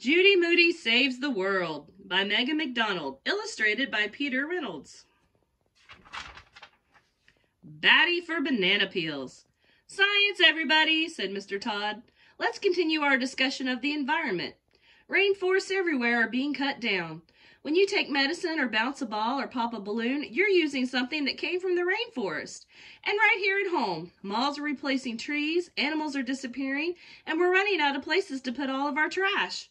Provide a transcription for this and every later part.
Judy Moody Saves the World by Megan McDonald, illustrated by Peter Reynolds. Batty for banana peels. Science, everybody, said Mr. Todd. Let's continue our discussion of the environment. Rainforests everywhere are being cut down. When you take medicine or bounce a ball or pop a balloon, you're using something that came from the rainforest. And right here at home, malls are replacing trees, animals are disappearing, and we're running out of places to put all of our trash.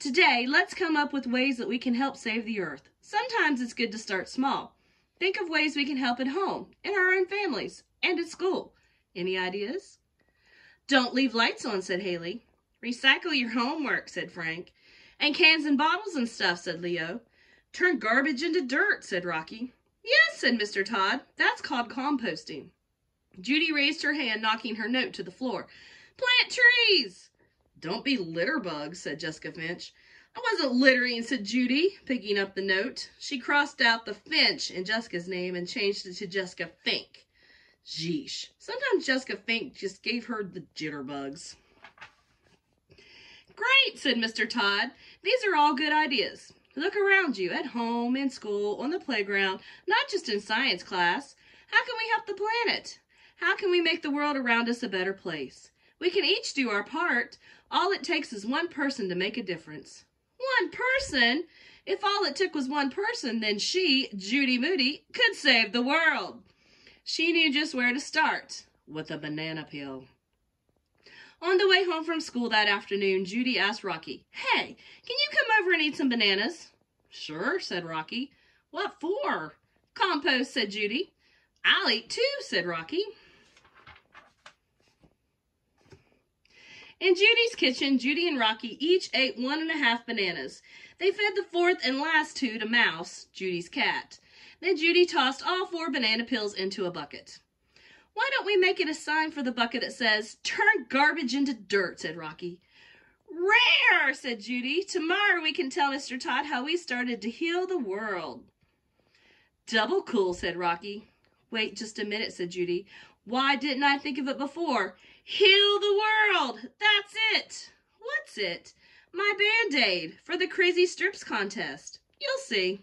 Today, let's come up with ways that we can help save the earth. Sometimes it's good to start small. Think of ways we can help at home, in our own families, and at school. Any ideas? Don't leave lights on, said Haley. Recycle your homework, said Frank. And cans and bottles and stuff, said Leo. Turn garbage into dirt, said Rocky. Yes, said Mr. Todd. That's called composting. Judy raised her hand, knocking her note to the floor. Plant trees! Don't be litter bugs, said Jessica Finch. I wasn't littering, said Judy, picking up the note. She crossed out the Finch in Jessica's name and changed it to Jessica Fink. Sheesh. Sometimes Jessica Fink just gave her the jitterbugs. Great, said Mr. Todd. These are all good ideas. Look around you, at home, in school, on the playground, not just in science class. How can we help the planet? How can we make the world around us a better place? We can each do our part. All it takes is one person to make a difference. One person? If all it took was one person, then she, Judy Moody, could save the world. She knew just where to start, with a banana peel. On the way home from school that afternoon, Judy asked Rocky, Hey, can you come over and eat some bananas? Sure, said Rocky. What for? Compost, said Judy. I'll eat two, said Rocky. In Judy's kitchen, Judy and Rocky each ate 1.5 bananas. They fed the fourth and last two to Mouse, Judy's cat. Then Judy tossed all 4 banana peels into a bucket. Why don't we make it a sign for the bucket that says, Turn garbage into dirt, said Rocky. Rare, said Judy. Tomorrow we can tell Mr. Todd how we started to heal the world. Double cool, said Rocky. Wait just a minute, said Judy. Why didn't I think of it before? Heal the world. That's it. What's it? My Band-Aid for the Crazy Strips contest. You'll see.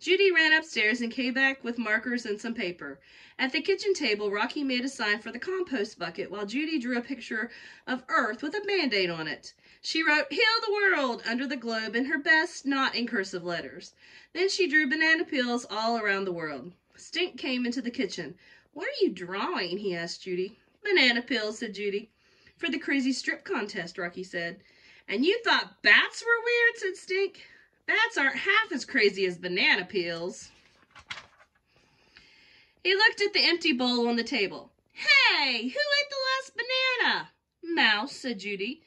Judy ran upstairs and came back with markers and some paper. At the kitchen table, Rocky made a sign for the compost bucket while Judy drew a picture of Earth with a Band-Aid on it. She wrote, Heal the World, under the globe in her best, not in cursive letters. Then she drew banana peels all around the world. Stink came into the kitchen. What are you drawing? He asked Judy. Banana peels, said Judy. For the Crazy Strip contest, Rocky said. And you thought bats were weird, said Stink. Bats aren't half as crazy as banana peels. He looked at the empty bowl on the table. Hey, who ate the last banana? Mouse, said Judy.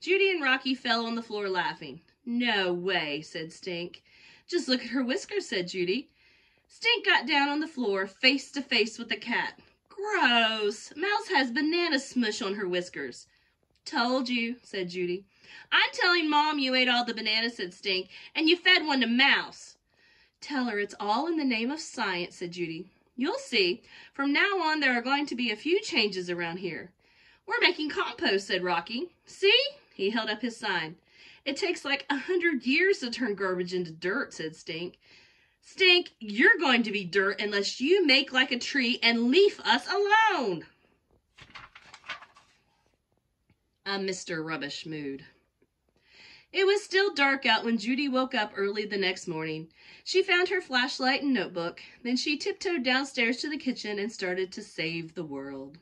Judy and Rocky fell on the floor laughing. No way, said Stink. Just look at her whiskers, said Judy. Stink got down on the floor, face to face with the cat. Gross. Mouse has banana smush on her whiskers. Told you, said Judy. I'm telling Mom you ate all the bananas, said Stink, and you fed one to Mouse. Tell her it's all in the name of science, said Judy. You'll see. From now on, there are going to be a few changes around here. We're making compost, said Rocky. See? He held up his sign. It takes like 100 years to turn garbage into dirt, said Stink. Stink, you're going to be dirt unless you make like a tree and leave us alone. A Mr. Rubbish mood. It was still dark out when Judy woke up early the next morning. She found her flashlight and notebook. Then she tiptoed downstairs to the kitchen and started to save the world.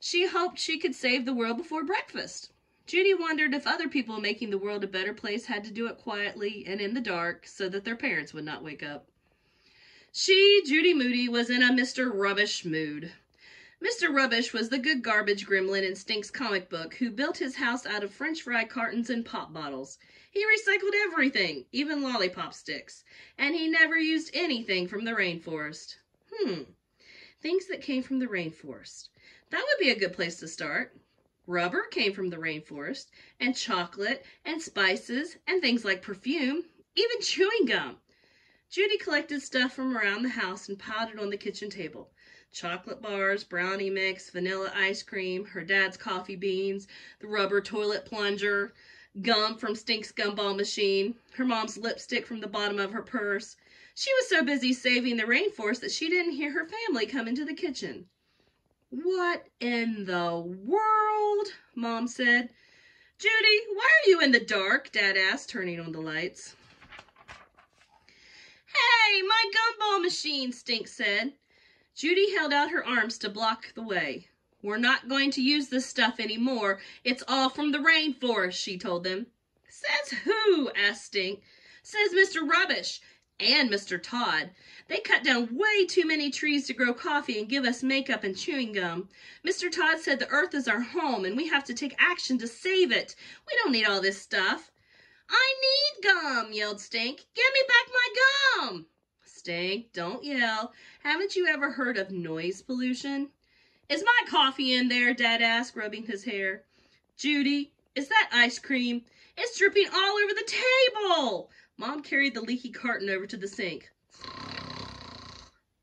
She hoped she could save the world before breakfast. Judy wondered if other people making the world a better place had to do it quietly and in the dark so that their parents would not wake up. She, Judy Moody, was in a Mr. Rubbish mood. Mr. Rubbish was the good garbage gremlin in Stink's comic book who built his house out of french fry cartons and pop bottles. He recycled everything, even lollipop sticks, and he never used anything from the rainforest. Things that came from the rainforest. That would be a good place to start. Rubber came from the rainforest, and chocolate, and spices, and things like perfume, even chewing gum. Judy collected stuff from around the house and piled it on the kitchen table. Chocolate bars, brownie mix, vanilla ice cream, her dad's coffee beans, the rubber toilet plunger, gum from Stink's gumball machine, her mom's lipstick from the bottom of her purse. She was so busy saving the rainforest that she didn't hear her family come into the kitchen. "What in the world?" Mom said. "Judy, why are you in the dark?" Dad asked, turning on the lights. "Hey, my gumball machine," Stink said. Judy held out her arms to block the way. "We're not going to use this stuff anymore. It's all from the rainforest," she told them. "Says who?" asked Stink. "Says Mr. Rubbish and Mr. Todd. They cut down way too many trees to grow coffee and give us makeup and chewing gum. Mr. Todd said the earth is our home and we have to take action to save it. We don't need all this stuff." "I need gum," yelled Stink. "Give me back my gum." "Stink, don't yell. Haven't you ever heard of noise pollution?" "Is my coffee in there?" Dad asked, rubbing his hair. "Judy, is that ice cream? It's dripping all over the table." Mom carried the leaky carton over to the sink.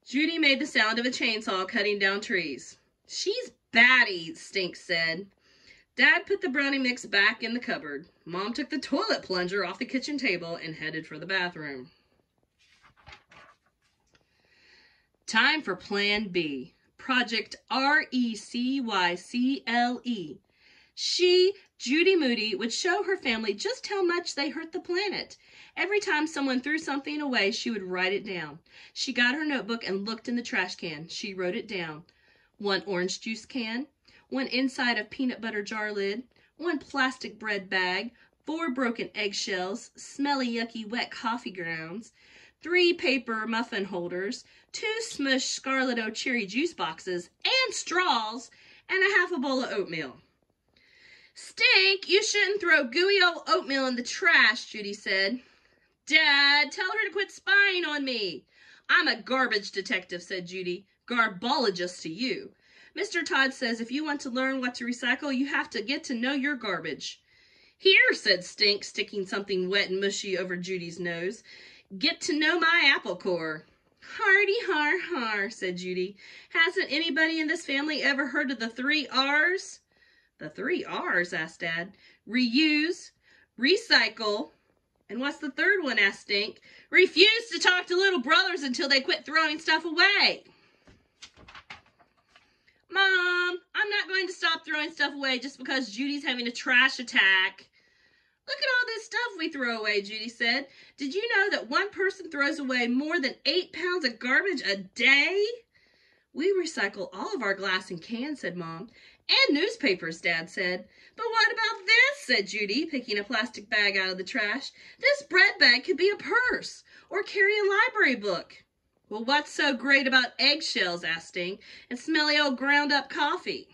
Judy made the sound of a chainsaw cutting down trees. "She's batty," Stink said. Dad put the brownie mix back in the cupboard. Mom took the toilet plunger off the kitchen table and headed for the bathroom. Time for Plan B. Project RECYCLE. She, Judy Moody, would show her family just how much they hurt the planet. Every time someone threw something away, she would write it down. She got her notebook and looked in the trash can. She wrote it down. 1 orange juice can, 1 inside of peanut butter jar lid, 1 plastic bread bag, 4 broken eggshells, smelly, yucky, wet coffee grounds, 3 paper muffin holders, 2 smushed Scarlet O'Cherry juice boxes, and straws, and a half a bowl of oatmeal. "Stink, you shouldn't throw gooey old oatmeal in the trash," Judy said. "Dad, tell her to quit spying on me." "I'm a garbage detective," said Judy. "Garbologist to you. Mr. Todd says if you want to learn what to recycle, you have to get to know your garbage." "Here," said Stink, sticking something wet and mushy over Judy's nose. "Get to know my apple core." "Hardy har har," said Judy. "Hasn't anybody in this family ever heard of the 3 R's? "The 3 R's?" asked Dad. "Reuse, recycle, and what's the third one?" asked Stink. "Refuse to talk to little brothers until they quit throwing stuff away." "Mom, I'm not going to stop throwing stuff away just because Judy's having a trash attack." "Look at all this stuff we throw away," Judy said. "Did you know that one person throws away more than 8 pounds of garbage a day?" "We recycle all of our glass and cans," said Mom. "And newspapers," Dad said. "But what about this?" said Judy, picking a plastic bag out of the trash. "This bread bag could be a purse or carry a library book." "Well, what's so great about eggshells?" asked Stink, "and smelly old ground-up coffee?"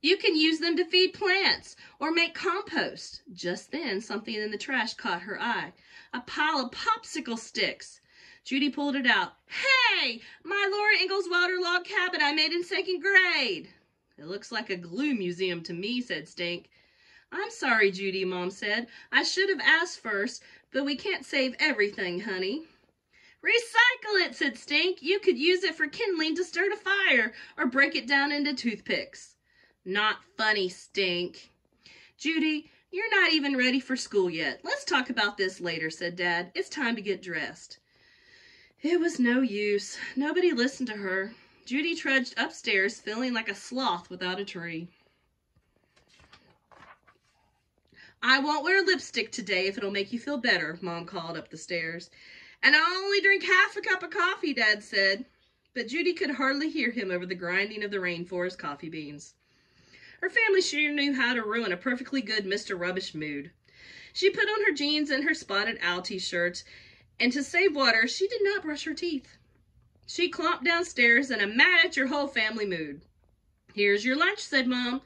"You can use them to feed plants or make compost." Just then, something in the trash caught her eye. A pile of popsicle sticks. Judy pulled it out. "Hey, my Laura Ingalls Wilder log cabin I made in 2nd grade. "It looks like a glue museum to me," said Stink. "I'm sorry, Judy," Mom said. "I should have asked first, but we can't save everything, honey." "Recycle it," said Stink. "You could use it for kindling to start a fire or break it down into toothpicks." "Not funny, Stink." "Judy, you're not even ready for school yet. Let's talk about this later," said Dad. "It's time to get dressed." It was no use. Nobody listened to her. Judy trudged upstairs, feeling like a sloth without a tree. "I won't wear lipstick today if it'll make you feel better," Mom called up the stairs. "And I'll only drink half a cup of coffee," Dad said. But Judy could hardly hear him over the grinding of the rainforest coffee beans. Her family sure knew how to ruin a perfectly good Mr. Rubbish mood. She put on her jeans and her Spotted Owl t-shirt, and to save water, she did not brush her teeth. She clomped downstairs in a mad-at-your-whole-family mood. "Here's your lunch," said Mom.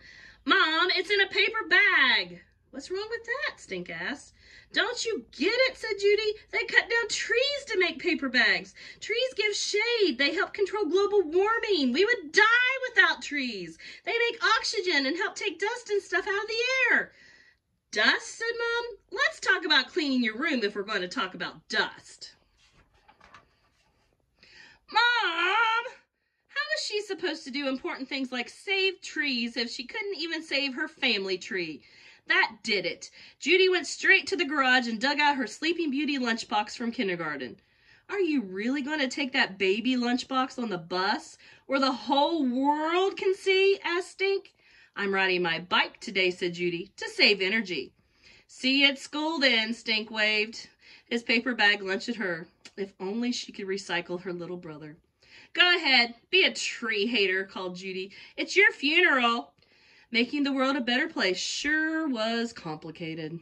"Mom, it's in a paper bag." "What's wrong with that?" Stink asked. "Don't you get it?" said Judy. "They cut down trees to make paper bags. Trees give shade. They help control global warming. We would die without trees. They make oxygen and help take dust and stuff out of the air." "Dust?" said Mom. "Let's talk about cleaning your room if we're going to talk about dust." "Mom, how was she supposed to do important things like save trees if she couldn't even save her family tree? That did it. Judy went straight to the garage and dug out her Sleeping Beauty lunchbox from kindergarten. Are you really going to take that baby lunchbox on the bus where the whole world can see? Asked Stink. I'm riding my bike today, said Judy, to save energy. See you at school then, Stink waved his paper bag lunch at her. If only she could recycle her little brother. Go ahead, be a tree hater, called Judy. It's your funeral. Making the world a better place sure was complicated.